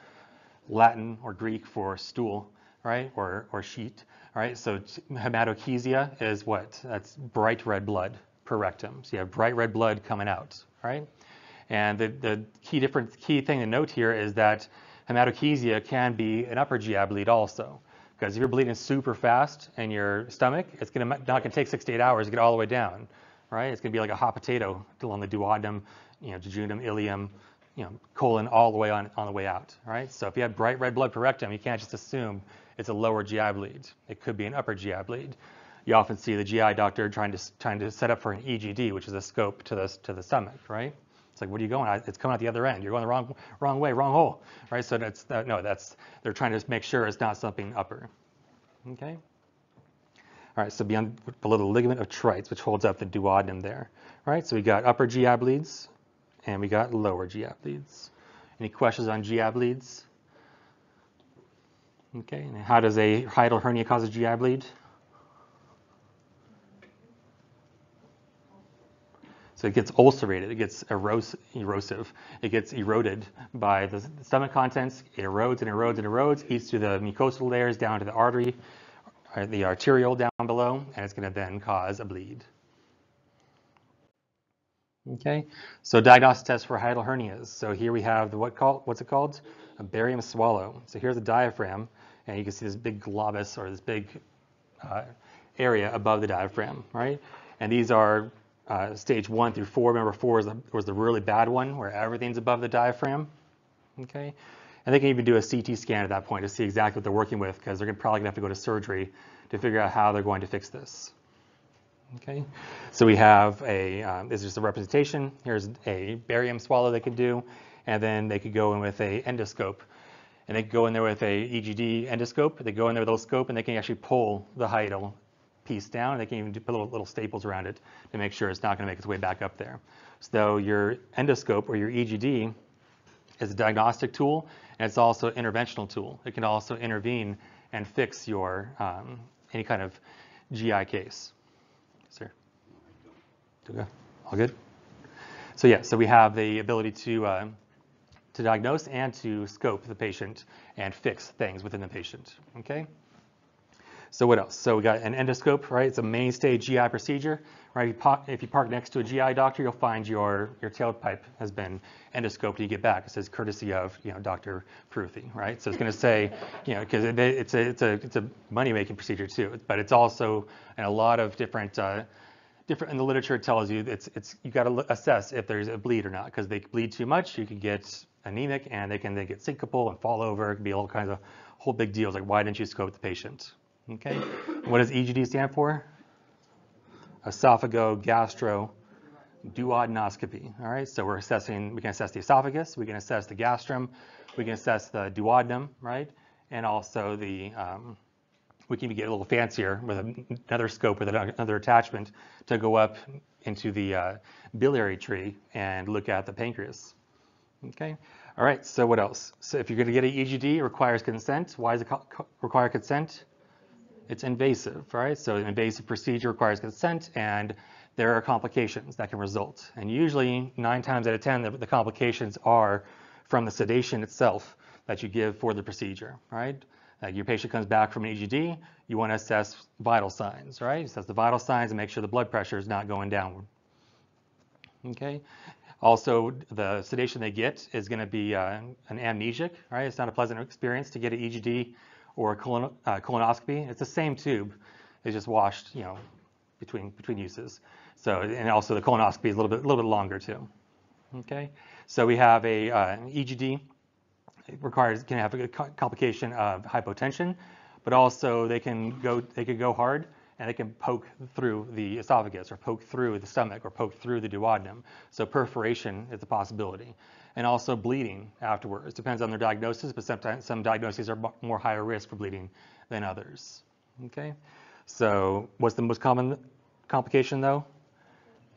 Latin or Greek for stool, right, or, or sheet, all right? So hematochezia is what? That's bright red blood per rectum. So you have bright red blood coming out, right? And the, the key difference, key thing to note here is that hematochezia can be an upper G I bleed also, because if you're bleeding super fast in your stomach, it's gonna, not going to take six to eight hours to get all the way down, right? It's going to be like a hot potato along the duodenum, you know, jejunum, ileum, you know, colon all the way on, on the way out, right? So if you have bright red blood per rectum, you can't just assume it's a lower G I bleed. It could be an upper G I bleed. You often see the G I doctor trying to trying to set up for an E G D, which is a scope to the, to the stomach, right? It's like, what are you going? It's coming out the other end. You're going the wrong, wrong way, wrong hole, right? So that's, uh, no, that's, they're trying to make sure it's not something upper, okay? All right, so beyond, below the ligament of Treitz, which holds up the duodenum there, right? So we got upper G I bleeds, and we got lower G I bleeds. Any questions on G I bleeds? Okay, and how does a hiatal hernia cause a G I bleed? So it gets ulcerated, it gets eros erosive, it gets eroded by the stomach contents, it erodes and erodes and erodes, eats through the mucosal layers down to the artery, or the arteriole down below, and it's gonna then cause a bleed. Okay, so diagnostic tests for hiatal hernias. So here we have the what called, what's it called? A barium swallow. So here's the diaphragm, and you can see this big globus or this big uh, area above the diaphragm, right? And these are uh, stage one through four. Remember, four was the, was the really bad one where everything's above the diaphragm, okay? And they can even do a C T scan at that point to see exactly what they're working with, because they're probably going to have to go to surgery to figure out how they're going to fix this. Okay, so we have a, um, this is just a representation. Here's a barium swallow they could do, and then they could go in with a endoscope. And they could go in there with a E G D endoscope. They go in there with a little scope, and they can actually pull the hiatal piece down. They can even put little, little staples around it to make sure it's not going to make its way back up there. So your endoscope or your E G D is a diagnostic tool, and it's also an interventional tool. It can also intervene and fix your um, any kind of G I case. Sir, all good. So yeah, so we have the ability to uh, to diagnose and to scope the patient and fix things within the patient. Okay. So what else? So we got an endoscope, right? It's a mainstay G I procedure, right? If you park, if you park next to a G I doctor, you'll find your, your tailpipe has been endoscoped. You get back, it says courtesy of, you know, Doctor Pruthi, right? So it's going to say, you know, because it, it's a it's a it's a money-making procedure too, but it's also, and a lot of different uh, different in the literature, it tells you it's it's you got to assess if there's a bleed or not, because they bleed too much, you could get anemic, and they can then get syncopal and fall over. It can be all kinds of whole big deals. Like, why didn't you scope the patient? Okay, what does E G D stand for? Esophago-gastro-duodenoscopy. All right, so we're assessing, we can assess the esophagus, we can assess the gastrum, we can assess the duodenum, right? And also the, um, we can even get a little fancier with another scope with another attachment to go up into the uh, biliary tree and look at the pancreas. Okay. All right, so what else? So if you're going to get an E G D, it requires consent. Why does it co- require consent? It's invasive, right? So an invasive procedure requires consent, and there are complications that can result. And usually, nine times out of ten, the, the complications are from the sedation itself that you give for the procedure, right? Like, your patient comes back from an E G D, you want to assess vital signs, right? You assess the vital signs and make sure the blood pressure is not going downward. Okay. Also, the sedation they get is going to be uh, an amnesiac, right? It's not a pleasant experience to get an E G D or a colon, uh, colonoscopy. It's the same tube. It's just washed, you know, between between uses. So, and also the colonoscopy is a little bit a little bit longer too. Okay. So we have a uh, an E G D. It requires, can have a complication of hypotension, but also they can go they could go hard, and they can poke through the esophagus or poke through the stomach or poke through the duodenum. So perforation is a possibility. And also bleeding afterwards. It depends on their diagnosis, but sometimes some diagnoses are more higher risk for bleeding than others. Okay, so what's the most common complication though?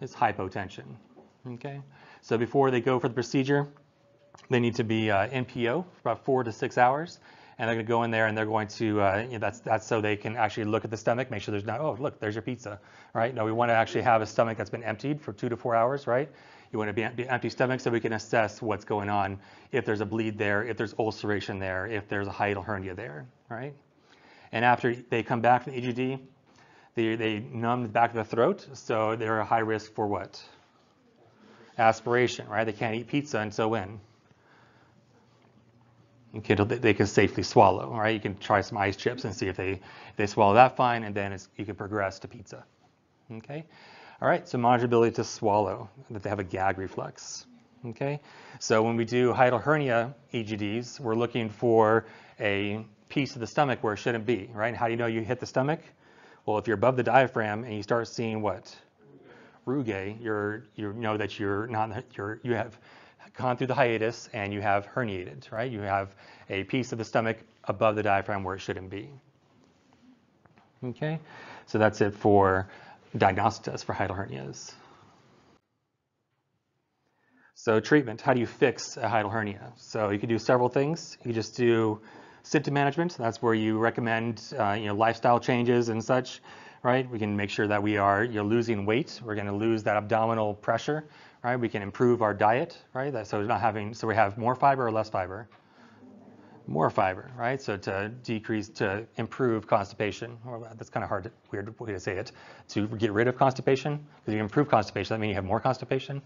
It's hypotension. Okay, so before they go for the procedure, they need to be uh, N P O for about four to six hours, and they're going to go in there and they're going to uh, you know, that's that's so they can actually look at the stomach, make sure there's not, oh look, there's your pizza, right? No, we want to actually have a stomach that's been emptied for two to four hours, right? You want to be empty, empty stomach so we can assess what's going on, if there's a bleed there, if there's ulceration there, if there's a hiatal hernia there, right? And after they come back from the E G D, they, they numb the back of the throat, so they're at high risk for what? Aspiration, right? They can't eat pizza until when? Until they can safely swallow, right? You can try some ice chips and see if they, if they swallow that fine, and then it's, you can progress to pizza, okay? All right, so monitorability to swallow, that they have a gag reflex, okay? So when we do hiatal hernia E G Ds, we're looking for a piece of the stomach where it shouldn't be, right? And how do you know you hit the stomach? Well, if you're above the diaphragm and you start seeing what? Rugae, you're, you know that you're not, you're, you have gone through the hiatus and you have herniated, right? You have a piece of the stomach above the diaphragm where it shouldn't be, okay? So that's it for diagnostic test for hiatal hernias. So treatment, how do you fix a hiatal hernia? So you can do several things. You just do symptom management. That's where you recommend uh, you know, lifestyle changes and such, right? We can make sure that we are, you're losing weight. We're going to lose that abdominal pressure, right? We can improve our diet, right? That, so not having, so we have more fiber or less fiber? More fiber, right? So to decrease, to improve constipation. Well, that's kind of hard, to, weird way to say it. To get rid of constipation, because you improve constipation, that means you have more constipation.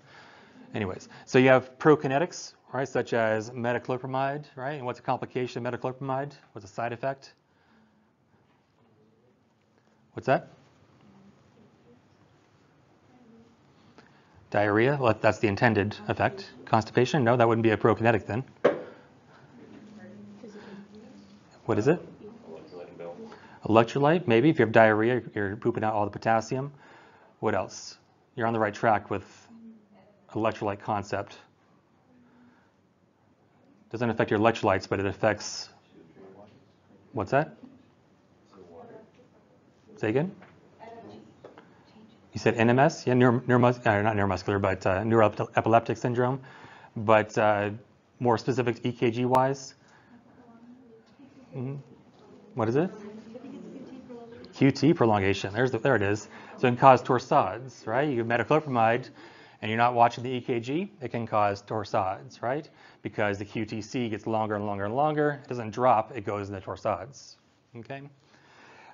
Anyways, so you have prokinetics, right? Such as metoclopramide, right? And what's a complication of metoclopramide? What's a side effect? What's that? Diarrhea. Well, that's the intended effect. Constipation? No, that wouldn't be a prokinetic then. What is it? Electrolyte bill. Electrolyte, maybe. If you have diarrhea, you're pooping out all the potassium. What else? You're on the right track with electrolyte concept. Doesn't affect your electrolytes, but it affects... What's that? Say again? You said N M S? Yeah, neuro, neuromus uh, not neuromuscular, but uh, neuroepileptic syndrome. But uh, more specific E K G-wise? Mm-hmm. What is it? Q T prolongation. There's the, there it is. So it can cause torsades, right? You give metoclopramide and you're not watching the E K G, it can cause torsades, right? Because the Q T C gets longer and longer and longer. It doesn't drop, it goes in the torsades, okay?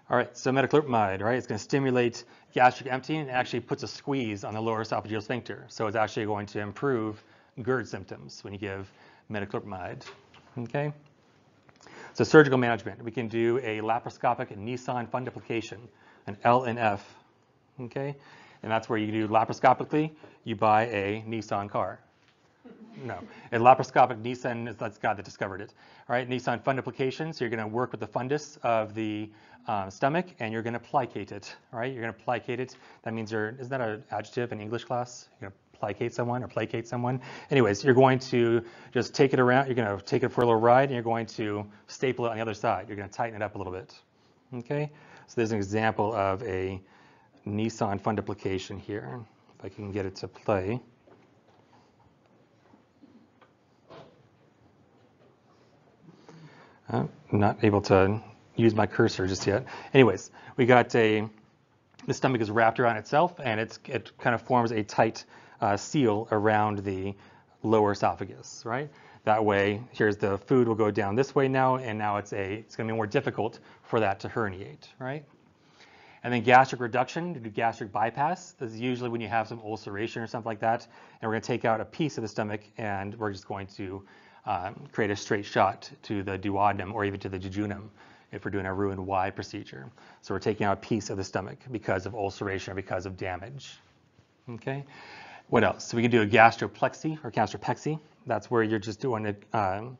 All right, so metoclopramide, right? It's going to stimulate gastric emptying and actually puts a squeeze on the lower esophageal sphincter. So it's actually going to improve GERD symptoms when you give metoclopramide, okay? So surgical management, we can do a laparoscopic Nissen fundoplication, an L N F, okay? And that's where you do laparoscopically, you buy a Nissan car. No, a laparoscopic Nissen, that's God that discovered it. All right, Nissen fundoplication, so you're going to work with the fundus of the uh, stomach and you're going to plicate it, all right? You're going to plicate it. That means you're, isn't that an adjective in English class? You're going to plicate someone or placate someone. Anyways, you're going to just take it around, you're going to take it for a little ride and you're going to staple it on the other side. You're going to tighten it up a little bit, okay? So there's an example of a Nissen fundoplication here, if I can get it to play. I'm not able to use my cursor just yet. Anyways, we got a, the stomach is wrapped around itself and it's, it kind of forms a tight uh, seal around the lower esophagus, right? That way, here's the food will go down this way now, and now it's a, it's gonna be more difficult for that to herniate, right? And then gastric reduction, to do gastric bypass. This is usually when you have some ulceration or something like that, and we're gonna take out a piece of the stomach and we're just going to Um, create a straight shot to the duodenum or even to the jejunum if we're doing a Roux-en-Y procedure. So we're taking out a piece of the stomach because of ulceration or because of damage. Okay, what else? So we can do a gastroplexy or gastropexy. That's where you're just doing it. Um,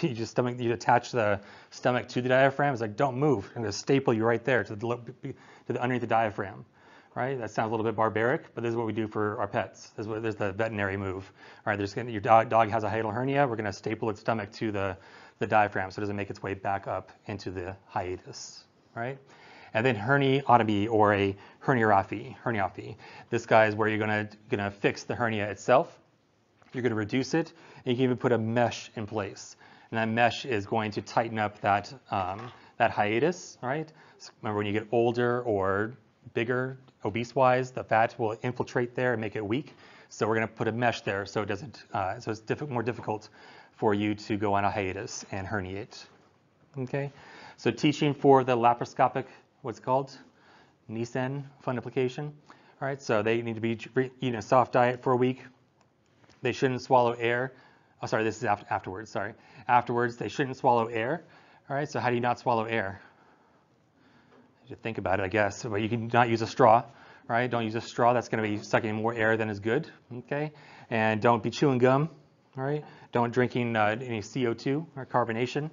you just stomach, you attach the stomach to the diaphragm. It's like, don't move. I'm going to staple you right there to the, to the underneath the diaphragm. Right? That sounds a little bit barbaric, but this is what we do for our pets. This is, what, this is the veterinary move. All right, there's gonna, your dog, dog has a hiatal hernia. We're going to staple its stomach to the, the diaphragm so it doesn't make its way back up into the hiatus. Right? And then herniotomy or a herniorrhaphy. Herniorrhaphy. This guy is where you're going to going to fix the hernia itself. You're going to reduce it, and you can even put a mesh in place. And that mesh is going to tighten up that um, that hiatus. All right. So remember, when you get older or bigger, obese-wise, the fat will infiltrate there and make it weak. So we're going to put a mesh there so it doesn't, uh, so it's diff more difficult for you to go on a hiatus and herniate. Okay, so teaching for the laparoscopic, what's called Nissen fundoplication. All right, so they need to be eating a soft diet for a week. They shouldn't swallow air. Oh, sorry, this is after, afterwards. Sorry, afterwards they shouldn't swallow air. All right, so how do you not swallow air? You think about it, I guess, but you can not use a straw, right? Don't use a straw. That's going to be sucking more air than is good, okay? And don't be chewing gum, all right? Don't drinking uh, any C O two or carbonation.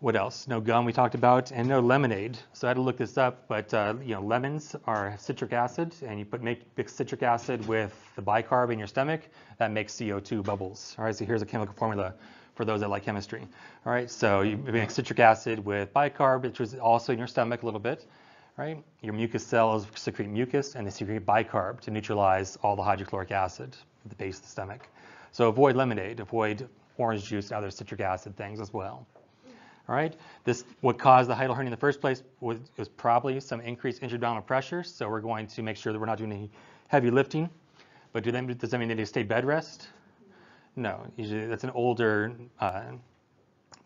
What else? No gum we talked about, and no lemonade. So I had to look this up, but uh, you know, lemons are citric acid, and you put make citric acid with the bicarb in your stomach, that makes C O two bubbles. All right, so here's a chemical formula for those that like chemistry. All right, so you make citric acid with bicarb, which is also in your stomach a little bit, right? Your mucus cells secrete mucus and they secrete bicarb to neutralize all the hydrochloric acid at the base of the stomach. So avoid lemonade, avoid orange juice and other citric acid things as well. All right, this, what caused the hiatal hernia in the first place was, was probably some increased intra-abdominal pressure, so we're going to make sure that we're not doing any heavy lifting. But do they, does that mean they need to stay bed rest? No, usually that's an older uh,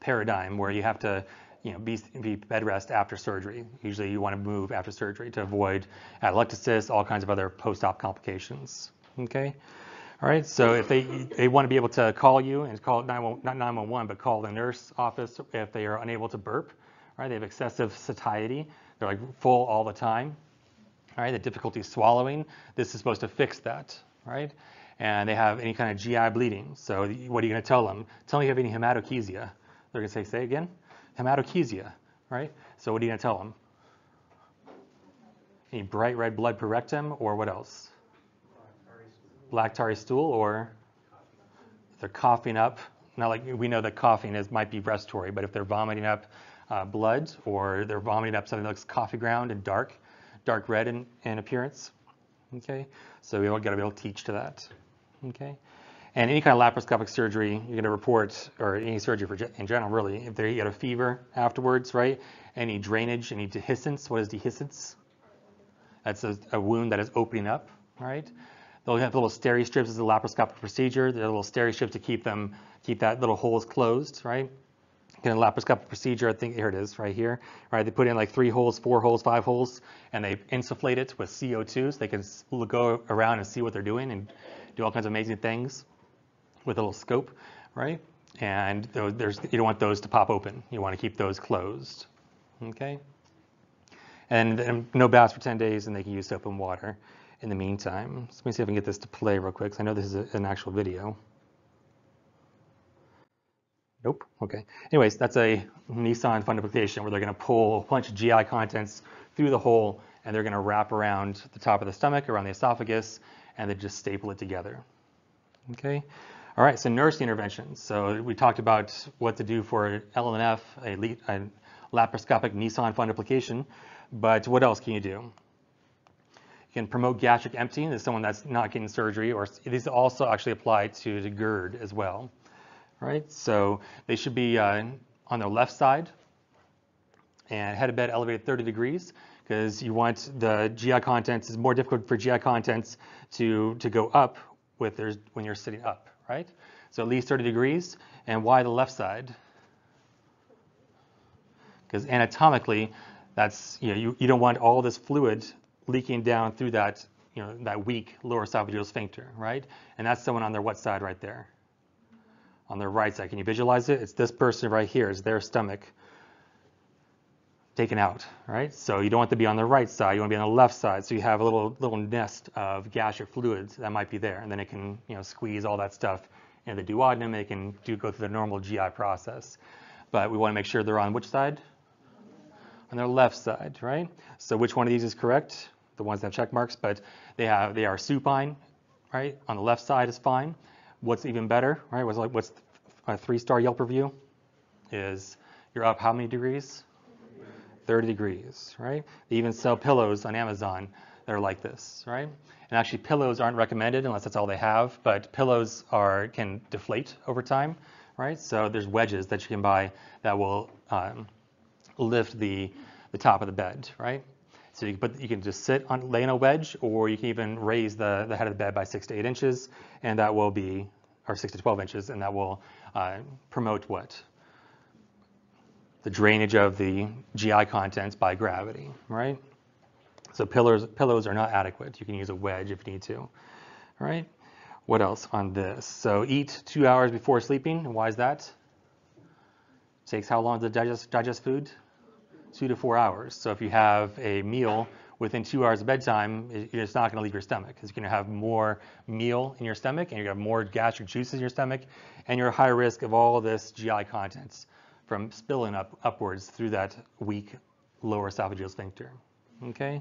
paradigm where you have to, you know, be, be bed rest after surgery. Usually you want to move after surgery to avoid atelectasis, all kinds of other post-op complications. Okay, all right. So if they they want to be able to call you and call nine one one, not nine one one, but call the nurse office if they are unable to burp. Right, they have excessive satiety. They're like full all the time. All right, the difficulty swallowing. This is supposed to fix that. Right. And they have any kind of G I bleeding. So what are you going to tell them? Tell me you have any hematochezia. They're going to say, say again? hematochezia, right? So what are you going to tell them? Any bright red blood per rectum, or what else? Black tarry stool, or they're coughing up. Not like we know that coughing is might be respiratory, but if they're vomiting up uh, blood, or they're vomiting up something that looks coffee ground and dark, dark red in, in appearance. Okay, so we all got to be able to teach to that. Okay, and any kind of laparoscopic surgery, you're going to report, or any surgery for in general, really, if they get a fever afterwards, right? Any drainage, any dehiscence. What is dehiscence? That's a, a wound that is opening up, right? They'll have little steri-strips as a laparoscopic procedure. They're little steri-strips to keep them, keep that little holes closed, right? In a laparoscopic procedure, I think here it is, right here, right? They put in like three holes, four holes, five holes, and they insufflate it with C O two so they can go around and see what they're doing and do all kinds of amazing things with a little scope, right? And there's, you don't want those to pop open. You want to keep those closed, okay? And, and no baths for ten days, and they can use soap and water in the meantime. So let me see if I can get this to play real quick, because I know this is a, an actual video. Nope, okay. Anyways, that's a Nissen fundoplication where they're going to pull a bunch of G I contents through the hole, and they're going to wrap around the top of the stomach, around the esophagus, and they just staple it together. Okay. All right, so nurse interventions. So we talked about what to do for L N F, a, a laparoscopic Nissen fundoplication. But what else can you do? You can promote gastric emptying. There's someone that's not getting surgery, or these also actually apply to the GERD as well, right? So they should be uh, on their left side and head of bed elevated thirty degrees, because you want the G I contents. It's more difficult for G I contents to, to go up with their, when you're sitting up, right? So at least thirty degrees. And why the left side? Because anatomically, that's, you know, you, you don't want all this fluid leaking down through that, you know, that weak lower esophageal sphincter, right? And that's someone on their what side right there? On their right side. Can you visualize it? It's this person right here. It's their stomach taken out, right? So you don't want to be on the right side. You want to be on the left side. So you have a little little nest of gastric fluids that might be there, and then it can, you know, squeeze all that stuff into the duodenum. It can do go through the normal G I process, but we want to make sure they're on which side? On their left side, right? So which one of these is correct? The ones that have check marks, but they have they are supine, right? On the left side is fine. What's even better, right? What's like what's a three-star Yelp review? Is you're up how many degrees? thirty degrees, right? They even sell pillows on Amazon that are like this, right? And actually, pillows aren't recommended unless that's all they have, but pillows are can deflate over time, right? So there's wedges that you can buy that will um, lift the, the top of the bed, right? So you can, put, you can just sit on, lay in a wedge, or you can even raise the, the head of the bed by six to eight inches, and that will be, or six to twelve inches, and that will uh, promote what? The drainage of the G I contents by gravity, right? So pillows, pillows are not adequate. You can use a wedge if you need to, all right? What else on this? So eat two hours before sleeping. Why is that? It takes how long to digest, digest food? Two to four hours. So if you have a meal within two hours of bedtime, it's not going to leave your stomach. It's going to have more meal in your stomach, and you're going to have more gastric juices in your stomach, and you're at high risk of all this G I contents from spilling up upwards through that weak lower esophageal sphincter. Okay,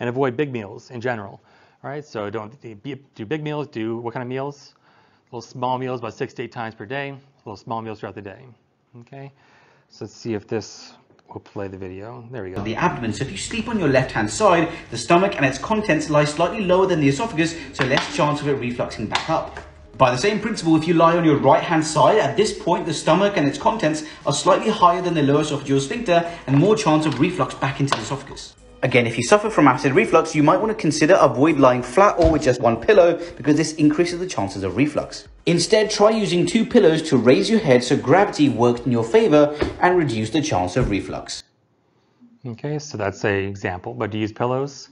and avoid big meals in general. All right, so don't do big meals. Do what kind of meals? Little small meals about six to eight times per day. Little small meals throughout the day. Okay, so let's see if this. We'll play the video. There we go. The abdomen. So if you sleep on your left-hand side, the stomach and its contents lie slightly lower than the esophagus, so less chance of it refluxing back up. By the same principle, if you lie on your right-hand side, at this point, the stomach and its contents are slightly higher than the lower esophageal sphincter and more chance of reflux back into the esophagus. Again, if you suffer from acid reflux, you might want to consider avoid lying flat or with just one pillow, because this increases the chances of reflux. Instead, try using two pillows to raise your head so gravity works in your favor and reduce the chance of reflux. Okay, so that's an example, but to use pillows,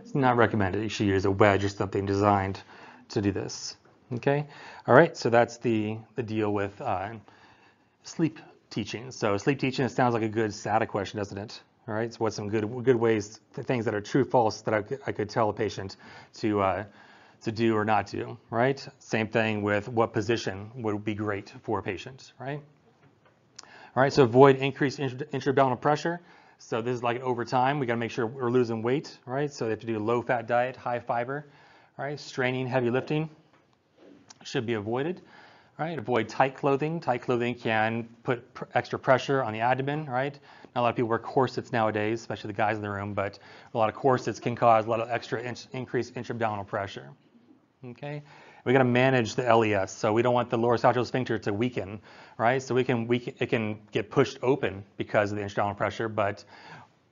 it's not recommended. You should use a wedge or something designed to do this. Okay, all right, so that's the, the deal with uh, sleep teaching. So sleep teaching, it sounds like a good S A T A question, doesn't it? All right, so what's some good good ways, things that are true, false, that I could, I could tell a patient to uh, to do or not do, right? Same thing with what position would be great for a patient, right? All right, so avoid increased intra-abdominal pressure. So this is like over time, we got to make sure we're losing weight, right? So they have to do a low-fat diet, high fiber, right? Straining, heavy lifting should be avoided, right? Avoid tight clothing. Tight clothing can put pr extra pressure on the abdomen, right? Not a lot of people wear corsets nowadays, especially the guys in the room, but a lot of corsets can cause a lot of extra in increased intra-abdominal pressure, okay? We got to manage the L E S, so we don't want the lower sagittal sphincter to weaken, right? So we can, we can, it can get pushed open because of the intra-abdominal pressure, but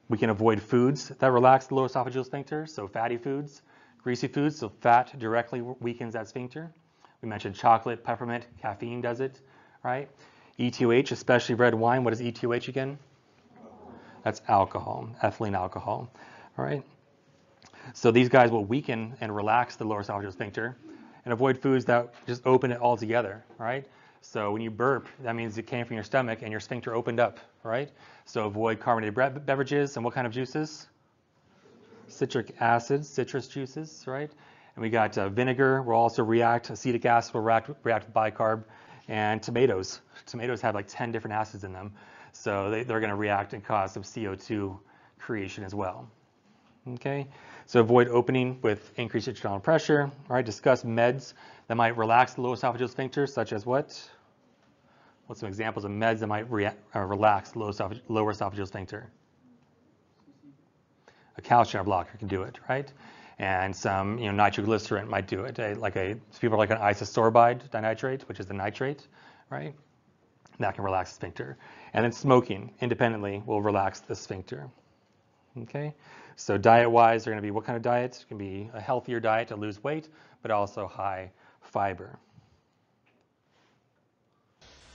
we can avoid foods that relax the lower esophageal sphincter, so fatty foods, greasy foods, so fat directly weakens that sphincter. We mentioned chocolate, peppermint, caffeine does it, right? E T O H, especially red wine. What is E T O H again? That's alcohol, ethylene alcohol, all right? So these guys will weaken and relax the lower esophageal sphincter. And avoid foods that just open it all together, right? So when you burp, that means it came from your stomach and your sphincter opened up, right? So avoid carbonated beverages and what kind of juices? Citric acid, citrus juices, right? And we got uh, vinegar will also react, acetic acid will react, react with bicarb, and tomatoes. Tomatoes have like ten different acids in them. So they, they're gonna react and cause some C O two creation as well. Okay, so avoid opening with increased intra-abdominal pressure. All right, discuss meds that might relax the lower esophageal sphincter, such as what? What's some examples of meds that might react, uh, relax the lower, esoph lower esophageal sphincter? A calcium blocker can do it, right? And some, you know, nitroglycerin might do it. A, like a people are like an isosorbide dinitrate, which is the nitrate, right? That can relax the sphincter. And then smoking independently will relax the sphincter. Okay, so diet-wise, they're going to be what kind of diet? It can be a healthier diet to lose weight, but also high fiber.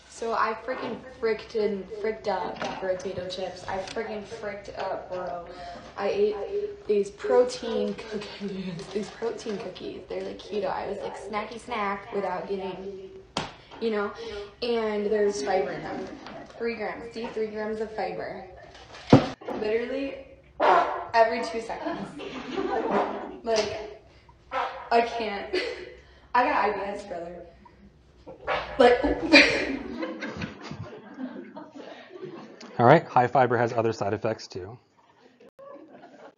So I freaking fricked and fricked up potato chips. I freaking fricked up, bro. I ate these protein cookies. These protein cookies. They're like keto. I was like snacky snack without getting, you know. And there's fiber in them. Three grams. See, three grams of fiber. Literally. Every two seconds. Like, I can't. I got I B S, brother. Like. All right, high fiber has other side effects too.